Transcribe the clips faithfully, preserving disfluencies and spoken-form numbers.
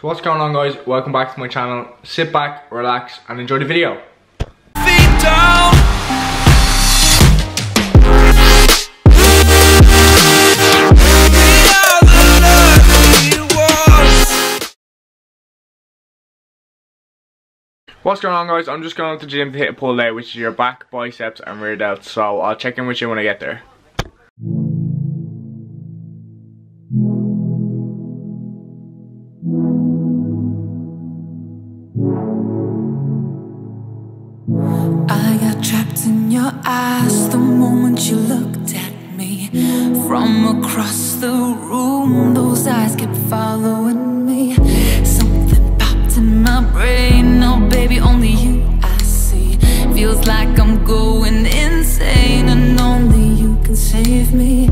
So what's going on, guys? Welcome back to my channel. Sit back, relax, and enjoy the video. Feet down. What's going on, guys? I'm just going to the gym to hit a pull day, which is your back, biceps, and rear delts. So I'll check in with you when I get there. I got trapped in your eyes the moment you looked at me. From across the room, those eyes kept following me. Something popped in my brain, oh baby, only you I see. Feels like I'm going insane and only you can save me.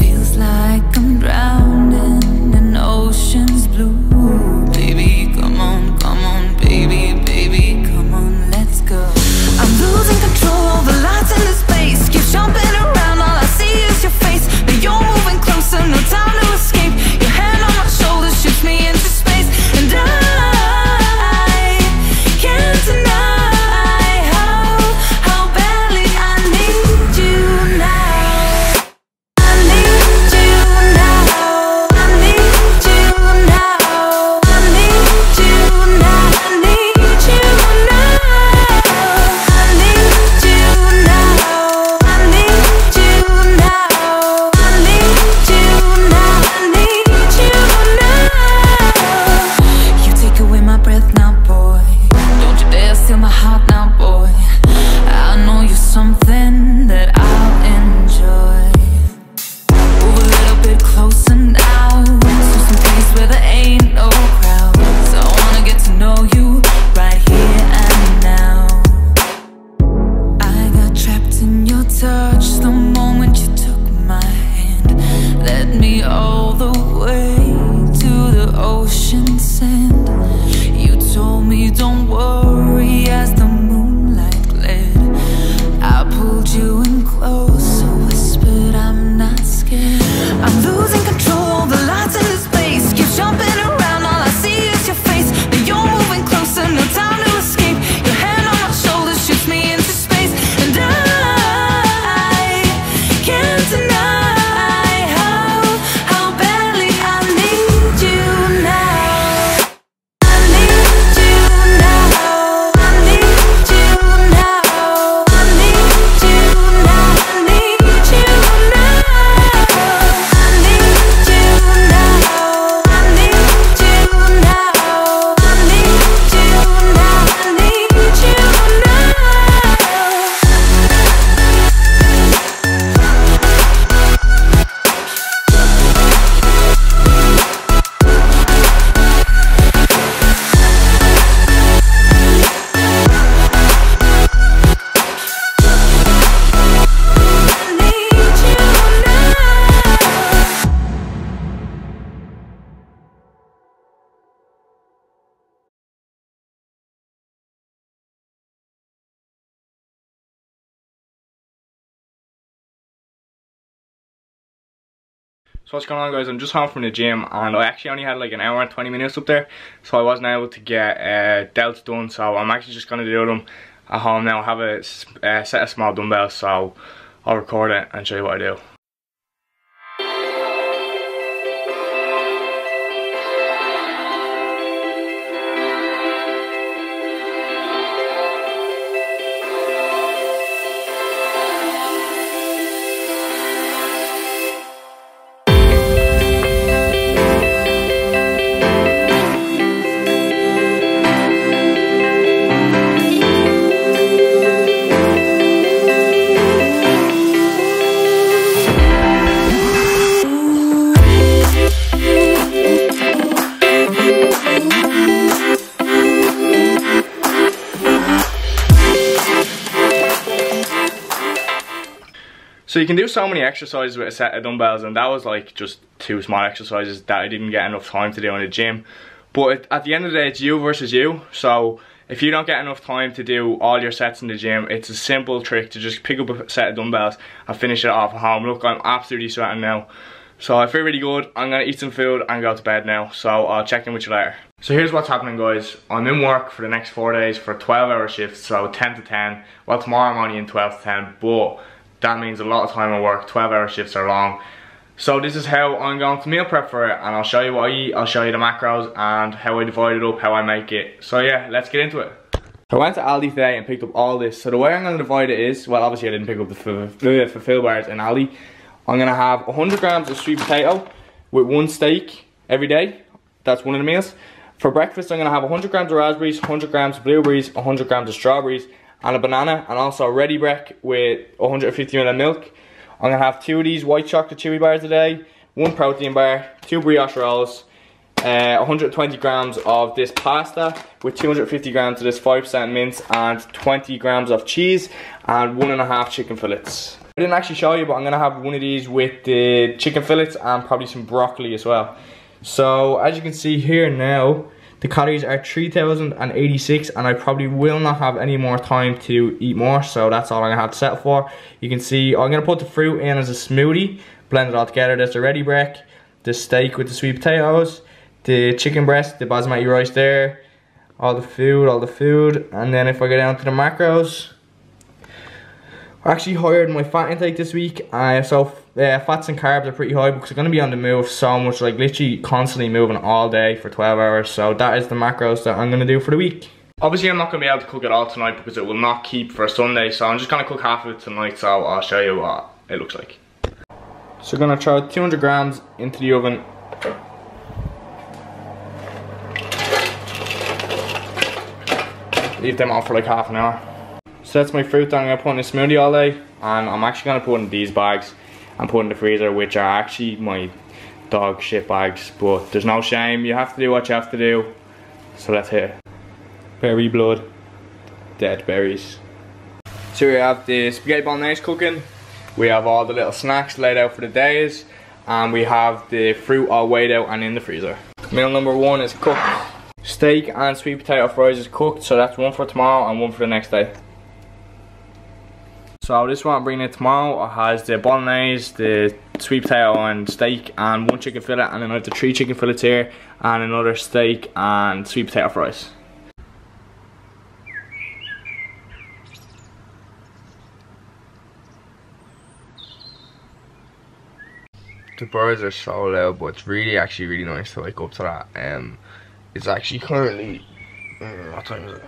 Feels like I'm drowning in ocean's blue. Baby, come on, come on, baby, baby, come on, let's go. I'm losing control over lights in the space. Keep jumping around, all I see is your face. But you're moving closer, no time to escape. Your hand on my shoulder shoots me into space. And I can't deny how, how badly I need you now. I need you now. I need you now. I need you now. I need you now. I need you now. I need you now. I need you now. I need you now. You take away my breath now, boy. Don't you dare steal my heart now, boy. I know you're something that I'll enjoy. Move a little bit closer now, to some place where there ain't no crowds. I wanna get to know you right here and now. I got trapped in your touch the moment you took my hand. Led me all the way to the ocean sand. You told me don't worry as the moonlight glared. I pulled you in close, whispered I'm not scared. I'm losing control, the lights in the space. Keep jumping around, all I see is your face. But you're moving closer, no time to escape. Your hand on my shoulder shoots me into space. And I can't deny how, how badly I need you now. I need you now. I need you now. I need you now. I need you now. I need you now. I need you now. I need you now. I need you now. I need you now. So what's going on, guys? I'm just home from the gym and I actually only had like an hour and twenty minutes up there, so I wasn't able to get uh, delts done, so I'm actually just going to do them at home now. I have a uh, set of small dumbbells, so I'll record it and show you what I do. So you can do so many exercises with a set of dumbbells, and that was like just two small exercises that I didn't get enough time to do in the gym. But at the end of the day, it's you versus you. So if you don't get enough time to do all your sets in the gym, it's a simple trick to just pick up a set of dumbbells and finish it off at home. Look, I'm absolutely sweating now. So I feel really good. I'm gonna eat some food and go to bed now. So I'll check in with you later. So here's what's happening, guys. I'm in work for the next four days for a twelve hour shift, so ten to ten. Well, tomorrow I'm only in twelve to ten, but that means a lot of time at work. twelve hour shifts are long. So this is how I'm going to meal prep for it, and I'll show you what I eat, I'll show you the macros and how I divide it up, how I make it. So yeah, let's get into it. I went to Aldi today and picked up all this. So the way I'm going to divide it is, well, obviously I didn't pick up the fulfill bars in Aldi. I'm going to have one hundred grams of sweet potato with one steak every day. That's one of the meals. For breakfast, I'm going to have one hundred grams of raspberries, one hundred grams of blueberries, one hundred grams of strawberries, and a banana, and also a ready break with one hundred fifty milliliters of milk. I'm going to have two of these white chocolate chewy bars a day, one protein bar, two brioche rolls, Uh, one hundred twenty grams of this pasta with two hundred fifty grams of this five percent mince and twenty grams of cheese and one and a half chicken fillets. I didn't actually show you, but I'm gonna have one of these with the chicken fillets and probably some broccoli as well. So as you can see here now, the calories are three thousand eighty-six, and I probably will not have any more time to eat more, so that's all I'm gonna have to settle for. You can see I'm gonna put the fruit in as a smoothie, blend it all together. That's the ready break, the steak with the sweet potatoes, the chicken breast, the basmati rice there, all the food, all the food, and then if I go down to the macros, I actually hired my fat intake this week, uh, so uh, fats and carbs are pretty high because I'm going to be on the move so much, like literally constantly moving all day for twelve hours, so that is the macros that I'm going to do for the week. Obviously I'm not going to be able to cook it all tonight because it will not keep for Sunday, so I'm just going to cook half of it tonight, so I'll show you what it looks like. So I'm going to throw two hundred grams into the oven. Leave them on for like half an hour. So that's my fruit that I'm gonna put in a smoothie all day, and I'm actually gonna put in these bags and put in the freezer, which are actually my dog shit bags, but there's no shame, you have to do what you have to do. So let's hit it. Berry blood, dead berries. So we have the spaghetti bolognese cooking, we have all the little snacks laid out for the days, and we have the fruit all weighed out and in the freezer. Meal number one is cooked. Steak and sweet potato fries is cooked, so that's one for tomorrow and one for the next day. So this one I'm bringing in tomorrow, it has the bolognese, the sweet potato and steak, and one chicken fillet, and then I have the three chicken fillets here, and another steak and sweet potato fries. The birds are so loud, but it's really actually really nice to wake up to that. Um, It's actually currently, what time is it?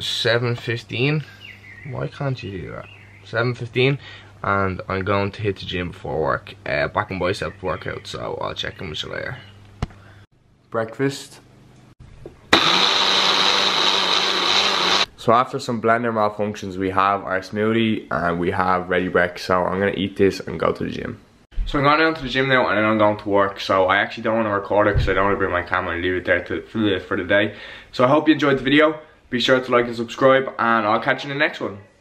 seven fifteen. Why can't you do that? seven fifteen, and I'm going to hit the gym before work. Uh, back and bicep workout, so I'll check in with you later. Breakfast. So after some blender malfunctions, we have our smoothie and we have ready break. So I'm gonna eat this and go to the gym. So I'm going down to the gym now and then I'm going to work, so I actually don't want to record it because I don't want to bring my camera and leave it there to, for, the, for the day. So I hope you enjoyed the video, be sure to like and subscribe, and I'll catch you in the next one.